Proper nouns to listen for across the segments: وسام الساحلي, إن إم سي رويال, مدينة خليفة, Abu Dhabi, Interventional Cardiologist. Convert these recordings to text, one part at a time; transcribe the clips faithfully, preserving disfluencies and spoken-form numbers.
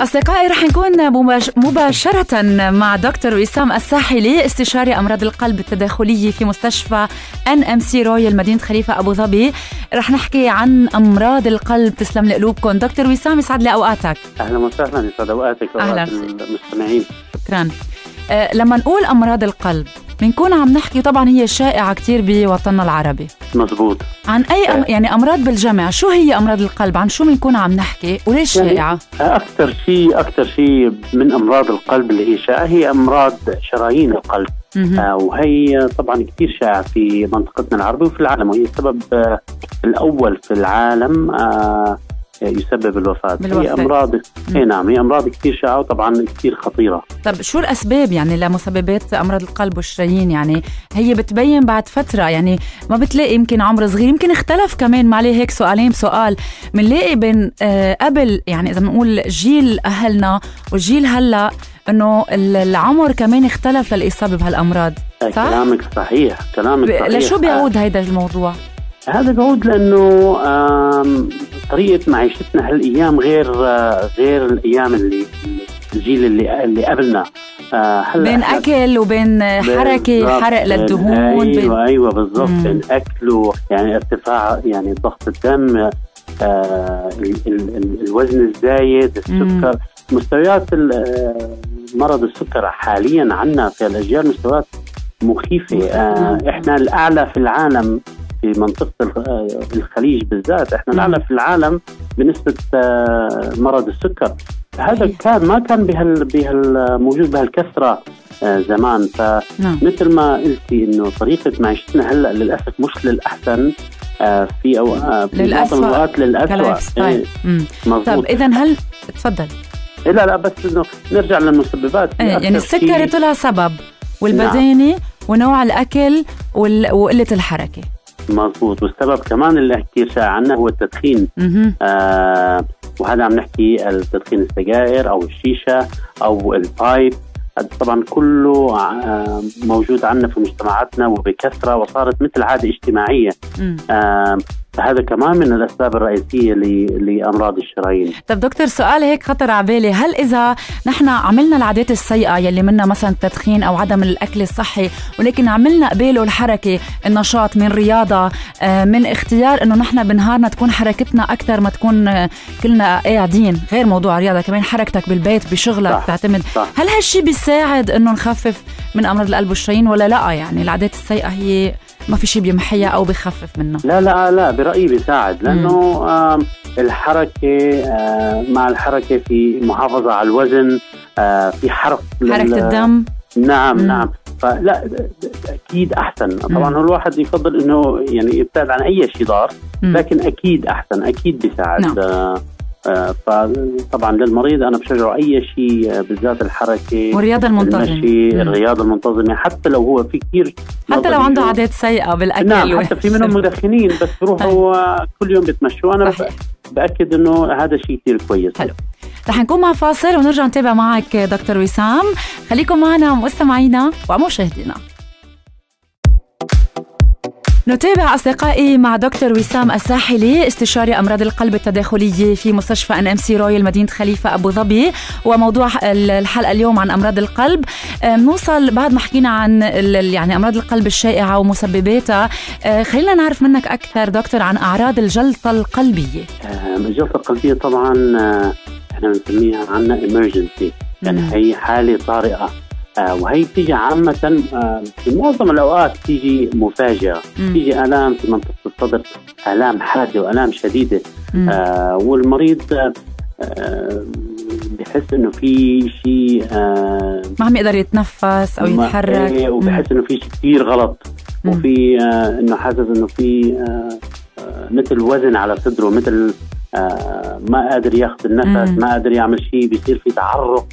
أصدقائي رح نكون مباشرة مع دكتور وسام الساحلي استشاري أمراض القلب التداخلية في مستشفى إن إم سي رويال مدينة خليفة أبو ظبي. رح نحكي عن أمراض القلب. تسلم لقلوبكم دكتور وسام، يسعد لي أوقاتك. أهلا وسهلا، يسعد أوقاتك وأوقات المستمعين. شكرا. أه لما نقول أمراض القلب بنكون عم نحكي، طبعا هي شائعة كتير بوطننا العربي. مزبوط. عن أي أم... يعني أمراض بالجمع، شو هي أمراض القلب؟ عن شو بنكون عم نحكي وليش يعني شائعة؟ أكثر شيء أكثر شيء من أمراض القلب اللي هي شائعة هي أمراض شرايين القلب، آه وهي طبعا كتير شائعة في منطقتنا العربية وفي العالم، وهي السبب آه الأول في العالم آه يسبب الوفاة. بالوفاة. هي أمراض هي نعم هي أمراض كتير شائعة وطبعا كتير خطيرة. طب شو الأسباب يعني لمسببات أمراض القلب والشرايين؟ يعني هي بتبين بعد فترة، يعني ما بتلاقي يمكن عمر صغير، يمكن اختلف كمان ما عليه هيك سؤالين سؤال بنلاقي بين آه قبل، يعني إذا بنقول جيل أهلنا وجيل هلا إنه العمر كمان اختلف للإصابة بهالأمراض. صح؟ كلامك صحيح كلامك صحيح. لشو بيعود هيدا الموضوع؟ هذا بيعود لأنه طريقة معيشتنا هالأيام غير غير الأيام اللي الجيل اللي اللي قبلنا. بين أكل وبين حركة، حرق للدهون. أيوة أيوة بالضبط، بين أكل يعني ارتفاع يعني ضغط الدم، آه الوزن الزايد، السكر، مستويات مرض السكر حاليا عندنا في الأجيال مستويات مخيفة. آه إحنا الأعلى في العالم في منطقة الخليج بالذات، احنا الأعلى في العالم بنسبة مرض السكر. هذا كان ما كان بهال بهال موجود بهالكثرة زمان. فمثل ما قلتي انه طريقة معيشتنا هلا للأسف مش للأحسن، في أو في بعض الأوقات للأسوأ. طب إذا هل تفضل لا لا بس انه نرجع للمسببات. يعني السكر طلع سبب، والبدانة نعم. ونوع الأكل وقلة الحركة. مضبوط. والسبب كمان اللي كثير شائع عنا هو التدخين. آه وهذا عم نحكي التدخين، السجائر او الشيشه او البايب، هذا طبعا كله آه موجود عنا في مجتمعاتنا وبكثره، وصارت مثل عاده اجتماعيه. آه هذا كمان من الاسباب الرئيسيه لامراض الشرايين. طب دكتور سؤال هيك خطر على بالي، هل اذا نحن عملنا العادات السيئه يلي منها مثلا التدخين او عدم الاكل الصحي، ولكن عملنا قباله الحركه، النشاط من رياضه، من اختيار انه نحن بنهارنا تكون حركتنا اكثر، ما تكون كلنا قاعدين، غير موضوع رياضه كمان حركتك بالبيت بشغلك. صح. تعتمد صح. هل هالشيء بيساعد انه نخفف من امراض القلب والشرايين ولا لا؟ يعني العادات السيئه هي ما في شيء بيمحيها او بخفف منه؟ لا لا لا برأيي بيساعد، لانه آه الحركه آه مع الحركه في محافظه على الوزن، آه في حرق حركه الدم. نعم مم. نعم فلا اكيد احسن. طبعا هو الواحد يفضل انه يعني يبتعد عن اي شيء ضار، لكن اكيد احسن، اكيد بيساعد. نعم. آه فطبعا للمريض انا بشجعه اي شيء بالذات الحركه والرياضه المنتظمه، المشي، الرياضه المنتظمه، حتى لو هو في كثير حتى لو عنده عادات سيئه بالاكل. نعم. حتى في منهم مدخنين بس بروحوا كل يوم بتمشوا، انا باكد انه هذا شيء كثير كويس. حلو، رح نكون مع فاصل ونرجع نتابع معك دكتور وسام. خليكم معنا مستمعينا ومشاهدينا. نتابع أصدقائي مع دكتور وسام الساحلي استشاري أمراض القلب التداخلية في مستشفى إن إم سي رويال مدينة خليفة أبو ظبي، وموضوع الحلقة اليوم عن أمراض القلب. نوصل بعد ما حكينا عن يعني أمراض القلب الشائعة ومسبباتها، خلينا نعرف منك أكثر دكتور عن أعراض الجلطة القلبية. الجلطة القلبية طبعا احنا بنسميها عنا emergency، يعني هي حالة طارئة، وهي بتيجي عامة في معظم الأوقات، تيجي مفاجئة، تيجي آلام في منطقة الصدر، آلام حادة وآلام شديدة، آه والمريض آه بحس إنه في شيء، آه ما عم يقدر يتنفس أو يتحرك، وبحس إنه في شيء كثير غلط، وفي آه إنه حاسس إنه في آه مثل وزن على صدره، مثل آه ما قادر ياخذ النفس، مم. ما قادر يعمل شيء، بيصير في تعرق.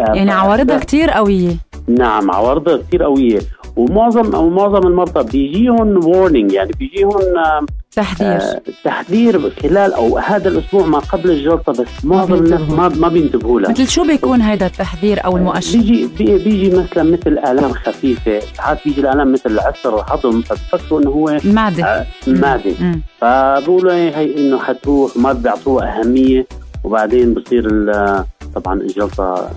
آه يعني عوارضها كثير قوية. نعم عوارضها كثير قوية، ومعظم أو معظم المرضى بيجيهم warning، يعني بيجيهم آه تحذير آه تحذير خلال أو هذا الأسبوع ما قبل الجلطة، بس معظم الناس ما ما بينتبهوا له. مثل شو بيكون هذا التحذير أو المؤشر؟ بيجي بي بيجي مثلا مثل آلام خفيفة، ساعات بيجي الآلام مثل العسر والهضم، فبفكروا إنه هو معدة آه معدة، فبقولوا هي إنه حتروح، ما بيعطوها أهمية، وبعدين بصير طبعا إجازة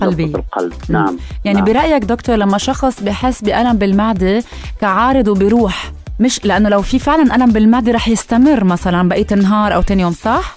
قلبية القلب. نعم يعني نعم. برأيك دكتور لما شخص بحس بألم بالمعدة كعارض وبيروح، مش لأنه لو في فعلا ألم بالمعدة رح يستمر مثلا بقية النهار أو تاني يوم، صح؟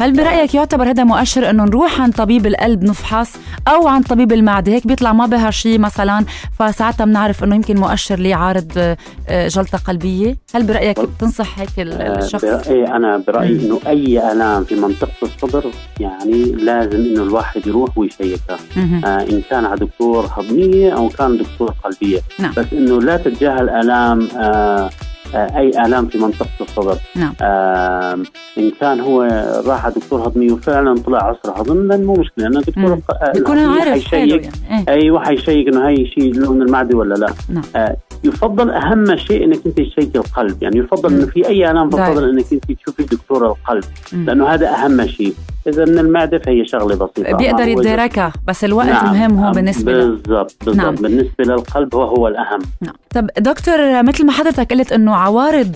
هل برأيك يعتبر هذا مؤشر أنه نروح عن طبيب القلب نفحص أو عن طبيب المعدة؟ هيك بيطلع ما بها شيء مثلا، فساعتها بنعرف أنه يمكن مؤشر ليه عارض جلطة قلبية. هل برأيك بتنصح هيك الشخص؟ برأيي أنا برأيي أنه أي ألام في منطقة الصدر يعني لازم أنه الواحد يروح ويشيكها، آه إن كان على دكتور هضمية أو كان دكتور قلبية. نعم. بس أنه لا تتجاهل ألام آه اي الام في منطقه الصدر. نعم. آه ان كان هو راح دكتور هضمي وفعلا طلع عسر هضم مو مشكله، انا دكتور بيكون عارف يعني. إيه؟ ايوه حيشيك انه هي شيء لون المعده ولا لا. نعم. آه يفضل اهم شيء انك انت تشيك القلب، يعني يفضل انه في اي الام يفضل انك انت تشوفي دكتور القلب، مم. لانه هذا اهم شيء. اذا من المعده فهي شغله بسيطه بيقدر يدركها، بس الوقت نعم. المهم هو بالنسبه بالضبط بالضبط نعم. بالنسبه للقلب هو هو الاهم. نعم. طب دكتور مثل ما حضرتك قلت انه عوارض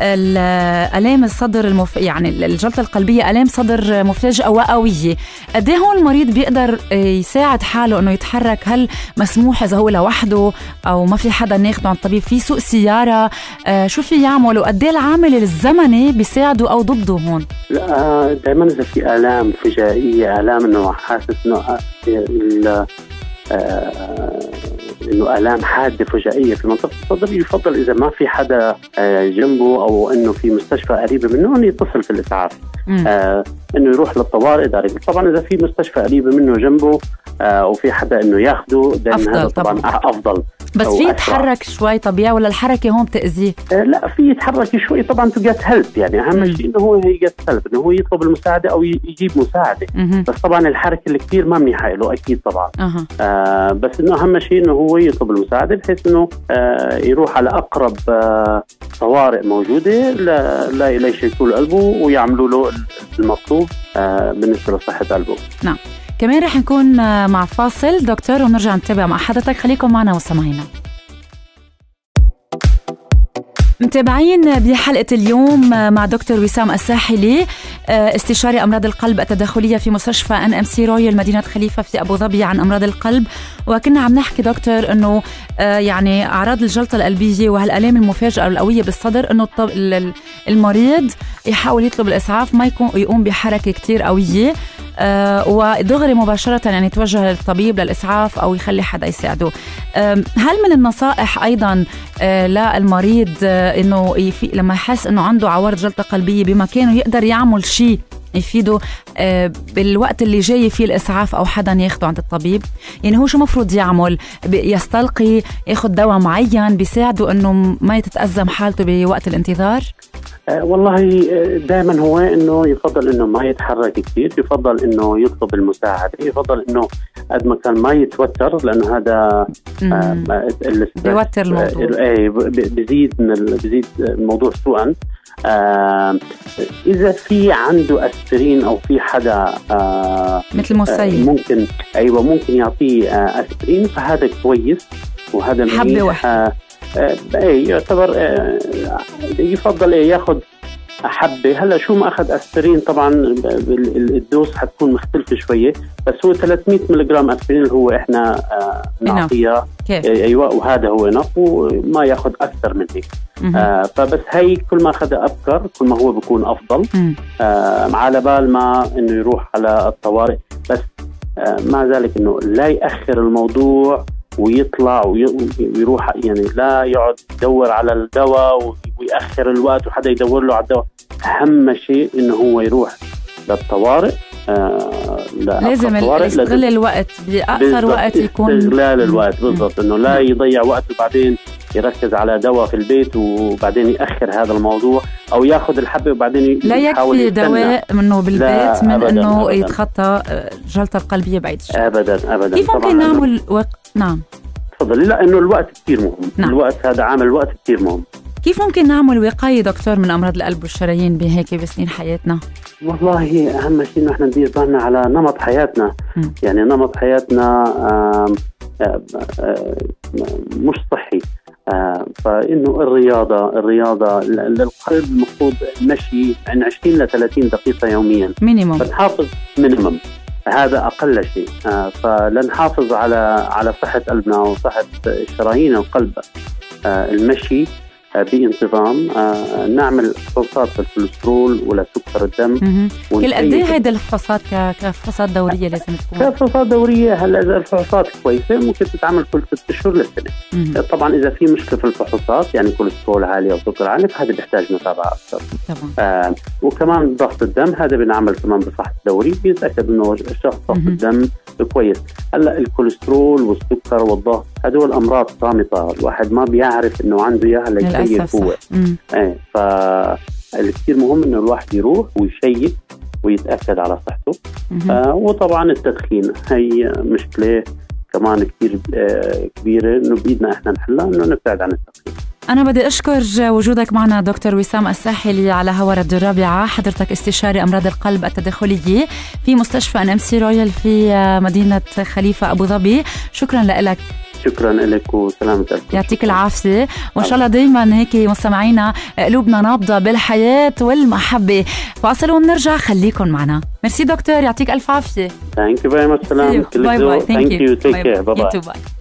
الام الصدر المف... يعني الجلطه القلبيه الام صدر مفاجئه وقويه، قد ايه هون المريض بيقدر يساعد حاله انه يتحرك؟ هل مسموح اذا هو لوحده او ما في حدا ناخده عن الطبيب؟ في سوق سياره آه شو في يعمل؟ وقد ايه العامل الزمني بيساعده او ضده هون؟ لا دائما اذا في الام فجائيه، الام انه حاسس انه آه انه الام حاده فجائيه في منطقه الصدر، يفضل اذا ما في حدا آه جنبه او انه في مستشفى قريبه منه انه يتصل في الاسعاف، آه انه يروح للطوارئ ضروري. طبعا اذا في مستشفى قريبه منه جنبه آه وفي حدا انه ياخده دائما هذا طبعا افضل. بس في يتحرك شوي طبيعي ولا الحركه هون بتاذيه؟ آه لا في يتحرك شوي طبعا تو جيت هيلب، يعني اهم شيء انه هو يجت هيلب، انه هو يطلب المساعده او يجيب مساعده. مم. بس طبعا الحركه اللي كثير ما منيحه له اكيد طبعا. أه. آه بس انه اهم شيء انه هو يطلب المساعده بحيث انه آه يروح على اقرب آه طوارئ موجوده لا لا يشيكوا له قلبه ويعملوا له المطلوب آه بالنسبه لصحه قلبه. نعم. كمان رح نكون مع فاصل دكتور ونرجع نتابع مع حضرتك، خليكم معنا وسامعينا. متابعين بحلقة اليوم مع دكتور وسام الساحلي استشاري أمراض القلب التداخلية في مستشفى إن إم سي رويال مدينة خليفة في أبو ظبي عن أمراض القلب، وكنا عم نحكي دكتور أنه يعني أعراض الجلطة القلبية وهالآلام المفاجئة القوية بالصدر أنه المريض يحاول يطلب الإسعاف ما يكون يقوم بحركة كتير قوية، أه ودغري مباشرة يعني يتوجه للطبيب للإسعاف أو يخلي حدا يساعده. هل من النصائح أيضا أه للمريض أه إنه يفي لما يحس إنه عنده عوارض جلطة قلبية بمكانه يقدر يعمل شيء يفيده أه بالوقت اللي جاي فيه الإسعاف أو حدا ياخده عند الطبيب؟ يعني هو شو مفروض يعمل؟ يستلقي، ياخد دواء معين بيساعده إنه ما يتأزم حالته بوقت الانتظار؟ أه والله دائما هو انه يفضل انه ما يتحرك كثير، يفضل انه يطلب المساعده، يفضل انه قد ما كان ما يتوتر، لانه هذا آه بيوتر الموضوع اي بزيد من بزيد الموضوع سوءا. آه اذا في عنده اسبرين او في حدا آه مثل مسيب آه ممكن ايوه ممكن يعطيه آه اسبرين فهذا كويس، وهذا حبه واحده اي يعتبر يفضل ياخذ حبه. هلا شو ما اخذ اسبرين طبعا الدوز حتكون مختلفه شويه، بس هو ثلاثمية ملغ اسبرين اللي هو احنا بنعطيها ايوه، وهذا هو نق وما ياخذ اكثر من هيك. آه فبس هي كل ما اخذها ابكر كل ما هو بيكون افضل، آه على بال ما انه يروح على الطوارئ. بس آه مع ذلك انه لا ياخر الموضوع ويطلع ويروح، يعني لا يقعد يدور على الدواء ويأخر الوقت وحدا يدور له على الدواء. أهم شيء إنه هو يروح للطوارئ، آه لازم يستغل الوقت بأكثر وقت يكون استغلال الوقت بالضبط، إنه لا يضيع وقت وبعدين يركز على دواء في البيت وبعدين يأخر هذا الموضوع، أو يأخذ الحبة وبعدين لا يكفي دواء منه بالبيت من إنه يتخطى الجلطة القلبية بعيد الشر. أبدا أبدا كيف ممكن نعمل وقت؟ نعم تفضلي. لا إنه الوقت كتير مهم. نعم. الوقت هذا عامل وقت كتير مهم. كيف ممكن نعمل وقاية دكتور من أمراض القلب والشرايين بهيك بسنين حياتنا؟ والله أهم شيء إنه إحنا ندير بالنا على نمط حياتنا، م. يعني نمط حياتنا آم آم آم مش صحي، آه فانه الرياضه الرياضه للقلب المفروض مشي عن عشرين ل ثلاثين دقيقه يوميا مينيموم، بتحافظ مينيموم هذا أقل شيء. فلنحافظ على على صحة قلبنا وصحة شرايين القلب، المشي بانتظام، نعمل فحوصات للكوليسترول ولسكر الدم. كل قد ايه هيدي الفحوصات كفحوصات دوريه لازم تكون؟ كفحوصات دوريه. هلا اذا الفحوصات كويسه ممكن تتعمل كل ست اشهر للسنه. مم. طبعا اذا في مشكله في الفحوصات يعني كوليسترول عالي او سكر عالي فهذا بيحتاج متابعه اكثر. آه وكمان ضغط الدم هذا بنعمل كمان بفحص دوري بيتاكد انه الشخص ضغط الدم كويس. هلا الكوليسترول والسكر والضغط هدول امراض صامته الواحد ما بيعرف انه عنده اياها لكن هو ايه. فالكثير مهم انه الواحد يروح ويشيك ويتاكد على صحته. آه وطبعا التدخين هي مشكله كمان كثير آه كبيره انه بايدنا احنا نحلها، انه نبتعد عن التدخين. انا بدي اشكر وجودك معنا دكتور وسام الساحلي على هوا راديو الرابعه، حضرتك استشاري امراض القلب التداخليه في مستشفى إن إم سي رويال في مدينه خليفه ابو ظبي. شكرا لك. شكرا لك وسلامة قلبك. يعطيك العافية، وإن شاء الله دايما هيك مستمعينا قلوبنا نابضة بالحياة والمحبة. فاصل ونرجع، خليكم معنا. ميرسي دكتور، يعطيك ألف عافية. ثانك يو فيري ماتش. سلام. باي باي. ثانك يو. تيك كير. باي باي.